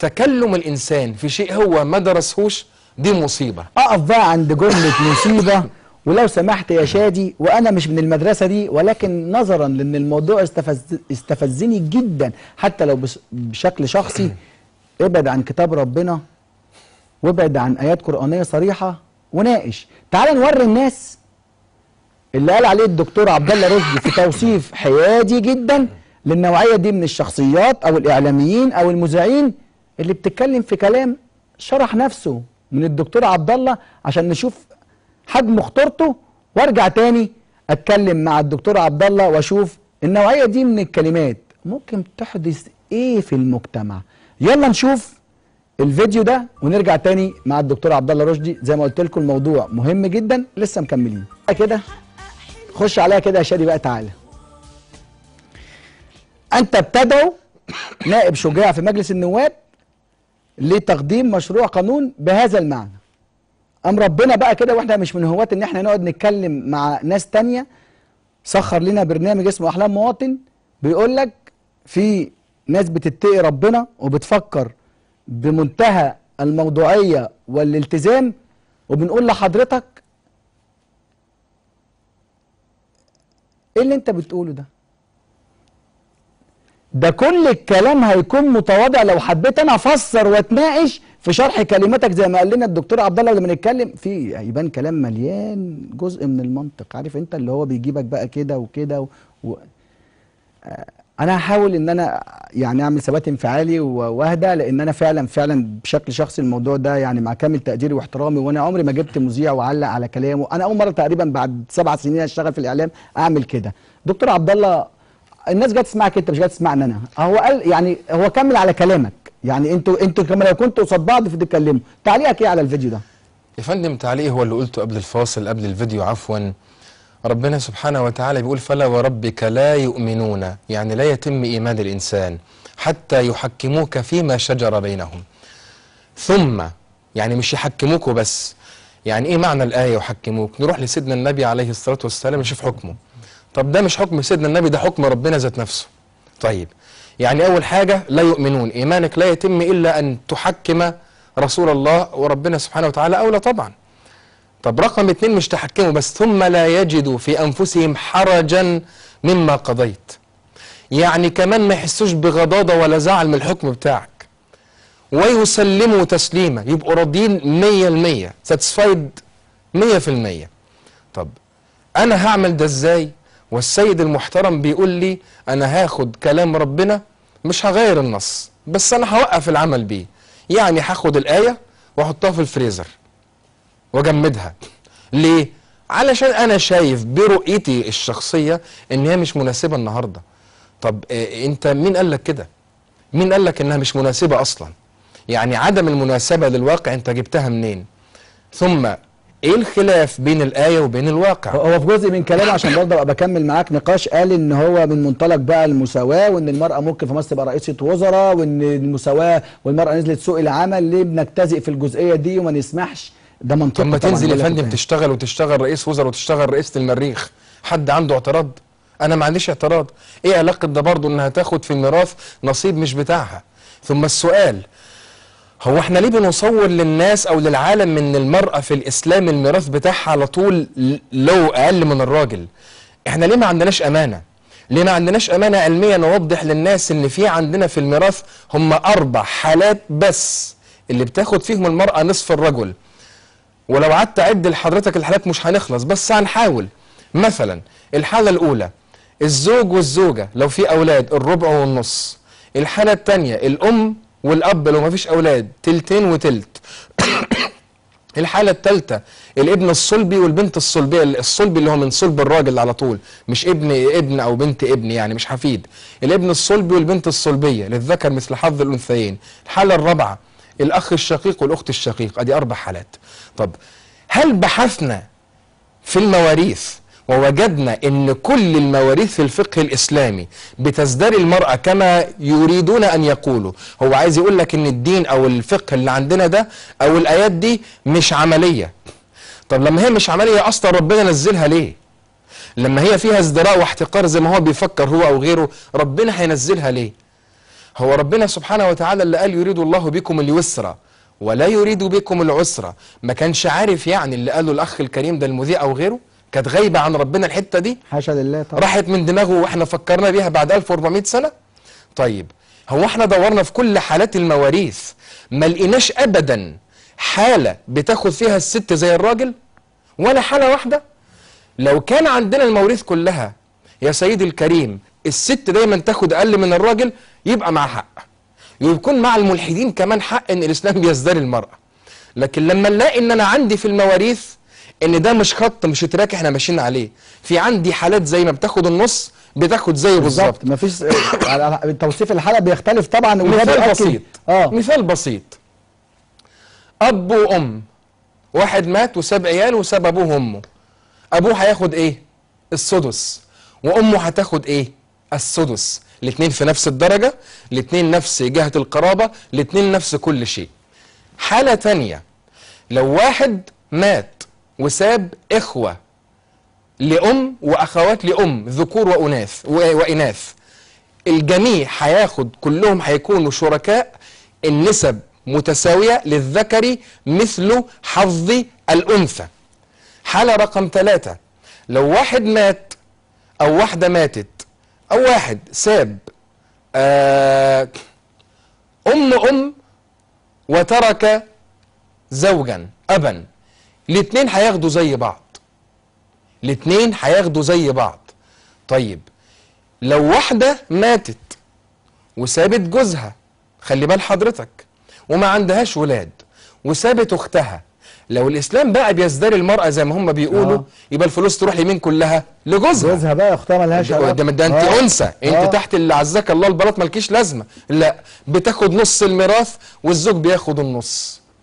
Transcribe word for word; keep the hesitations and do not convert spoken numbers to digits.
تكلم الإنسان في شيء هو ما درسهوش دي مصيبة. أقف بقى عند جملة مصيبة ولو سمحت يا شادي، وأنا مش من المدرسة دي، ولكن نظرا لأن الموضوع استفز استفزني جدا حتى لو بشكل شخصي. ابعد عن كتاب ربنا وابعد عن آيات قرآنية صريحة وناقش. تعال نوري الناس اللي قال عليه الدكتور عبدالله رشدي في توصيف حيادي جدا للنوعية دي من الشخصيات أو الإعلاميين أو المذيعين اللي بتتكلم في كلام شرح نفسه من الدكتور عبدالله عشان نشوف حجم خطورته، وارجع تاني اتكلم مع الدكتور عبدالله واشوف النوعية دي من الكلمات ممكن تحدث ايه في المجتمع. يلا نشوف الفيديو ده ونرجع تاني مع الدكتور عبدالله رشدي. زي ما قلت لكم الموضوع مهم جدا، لسه مكملين كده. خش عليها كده يا شادي بقى. تعالى انت بتدعو نائب شجاع في مجلس النواب لتقديم مشروع قانون بهذا المعنى. أم ربنا بقى كده، واحنا مش من هواة ان احنا نقعد نتكلم مع ناس تانية، سخر لنا برنامج اسمه أحلام مواطن بيقول لك في ناس بتتقي ربنا وبتفكر بمنتهى الموضوعية والالتزام، وبنقول لحضرتك ايه اللي انت بتقوله ده؟ ده كل الكلام هيكون متواضع لو حبيت انا افسر واتناقش في شرح كلماتك زي ما قال لنا الدكتور عبد الله لما نتكلم في هيبان كلام مليان جزء من المنطق، عارف انت اللي هو بيجيبك بقى كده وكده و... و... انا هحاول ان انا يعني اعمل ثبات انفعالي واهدى، لان انا فعلا فعلا بشكل شخصي الموضوع ده يعني مع كامل تقديري واحترامي، وانا عمري ما جبت مذيع وعلق على كلامه. انا اول مره تقريبا بعد سبع سنين اشتغل في الاعلام اعمل كده. دكتور عبد الله، الناس جايه تسمعك انت مش جايه تسمعني انا. هو قال يعني هو كمل على كلامك، يعني انتوا انتوا كمان لو كنتوا قصاد بعض في تتكلموا. تعليقك ايه على الفيديو ده؟ يا فندم تعليقي هو اللي قلته قبل الفاصل، قبل الفيديو عفوا. ربنا سبحانه وتعالى بيقول فلا وربك لا يؤمنون، يعني لا يتم ايمان الانسان حتى يحكموك فيما شجر بينهم. ثم يعني مش يحكموك وبس، يعني ايه معنى الايه يحكموك؟ نروح لسيدنا النبي عليه الصلاه والسلام نشوف حكمه. طب ده مش حكم سيدنا النبي، ده حكم ربنا ذات نفسه. طيب يعني أول حاجة لا يؤمنون، إيمانك لا يتم إلا أن تحكم رسول الله وربنا سبحانه وتعالى أولى طبعا. طب رقم اتنين مش تحكمه بس، ثم لا يجدوا في أنفسهم حرجا مما قضيت، يعني كمان ما يحسوش بغضاضة ولا زعل من الحكم بتاعك، ويسلموا تسليما، يبقوا راضيين مية المية، ساتسفايد مية في المية. طب أنا هعمل ده إزاي؟ والسيد المحترم بيقول لي أنا هاخد كلام ربنا، مش هغير النص بس أنا هوقف العمل بيه، يعني هاخد الآية وأحطها في الفريزر وأجمدها. ليه؟ علشان أنا شايف برؤيتي الشخصية إن هي مش مناسبة النهاردة. طب إيه أنت مين قال لك كده؟ مين قال لك إنها مش مناسبة أصلا؟ يعني عدم المناسبة للواقع أنت جبتها منين؟ ثم ايه الخلاف بين الايه وبين الواقع؟ هو في جزء من كلامه عشان برضه ابقى بكمل معاك نقاش، قال ان هو من منطلق بقى المساواه، وان المراه ممكن في مصر تبقى رئيسه وزراء، وان المساواه والمراه نزلت سوق العمل، ليه بنجتزئ في الجزئيه دي وما نسمحش؟ ده منطقي. لما تنزل يا فندم تشتغل وتشتغل رئيس وزراء وتشتغل رئيسه المريخ، حد عنده اعتراض؟ انا ما عنديش اعتراض. ايه علاقه ده برضه انها تاخد في الميراث نصيب مش بتاعها؟ ثم السؤال، هو احنا ليه بنصور للناس او للعالم ان المرأة في الاسلام الميراث بتاعها على طول لو اقل من الراجل؟ احنا ليه ما عندناش امانة؟ ليه ما عندناش امانة علمية نوضح للناس ان في عندنا في الميراث هم اربع حالات بس اللي بتاخد فيهم المرأة نصف الرجل، ولو قعدت اعد لحضرتك الحالات مش هنخلص بس هنحاول. مثلا الحالة الاولى الزوج والزوجة لو في اولاد الربع والنص، الحالة الثانية الام والأب لو مفيش أولاد تلتين وتلت الحالة التالتة الابن الصلبي والبنت الصلبية، الصلبي اللي هو من صلب الراجل على طول، مش ابن ابن أو بنت ابن، يعني مش حفيد، الابن الصلبي والبنت الصلبية للذكر مثل حظ الأنثيين. الحالة الرابعة الأخ الشقيق والأخت الشقيق، أدي أربع حالات. طب هل بحثنا في المواريث ووجدنا أن كل المواريث في الفقه الإسلامي بتزدري المرأة كما يريدون أن يقولوا؟ هو عايز يقول لك أن الدين أو الفقه اللي عندنا ده أو الآيات دي مش عملية. طب لما هي مش عملية أصلا ربنا نزلها ليه؟ لما هي فيها ازدراء واحتقار زي ما هو بيفكر هو أو غيره ربنا هينزلها ليه؟ هو ربنا سبحانه وتعالى اللي قال يريد الله بكم اليسر ولا يريد بكم العسر، ما كانش عارف يعني اللي قاله الاخ الكريم ده المذيع او غيره، كانت غايبه عن ربنا الحته دي، حاشا لله طبعا، راحت من دماغه واحنا فكرنا بيها بعد ألف وأربعمائة سنه. طيب هو احنا دورنا في كل حالات المواريث ما لقيناش ابدا حاله بتاخد فيها الست زي الراجل ولا حاله واحده. لو كان عندنا المواريث كلها يا سيدي الكريم الست دايما تاخد اقل من الراجل يبقى مع حق، ويكون مع الملحدين كمان حق ان الاسلام بيزدري المراه. لكن لما نلاقي ان انا عندي في المواريث ان ده مش خط مش تراك احنا ماشيين عليه، في عندي حالات زي ما بتاخد النص بتاخد زي بالظبط، مفيش توصيف الحاله بيختلف طبعا. مثال بسيط آه. مثال بسيط، اب وام، واحد مات وساب عيال وساب ابوه وامه، ابوه هياخد ايه؟ السدس، وامه هتاخد ايه؟ السدس. الاثنين في نفس الدرجه، الاثنين نفس جهه القرابه، الاثنين نفس كل شيء. حاله ثانيه، لو واحد مات وساب اخوه لام واخوات لام ذكور واناث واناث، الجميع هياخد كلهم هيكونوا شركاء، النسب متساويه للذكر مثل حظ الانثى. حاله رقم ثلاثه، لو واحد مات او واحده ماتت أو واحد ساب آه أم أم وترك زوجا أبا، الاتنين هياخدوا زي بعض، الاتنين هياخدوا زي بعض. طيب لو واحدة ماتت وسابت جوزها، خلي بال حضرتك، وما عندهاش ولاد وسابت أختها، لو الاسلام بقى بيزدري المراه زي ما هم بيقولوا آه. يبقى الفلوس تروح لمين؟ كلها لجوزها. جوزها بقى اختها مالهاش علاقه، ده, ده انت آه. انثى انت آه. تحت اللي عزاك الله البلاط مالكيش لازمه، لا بتاخد نص الميراث والزوج بياخد النص.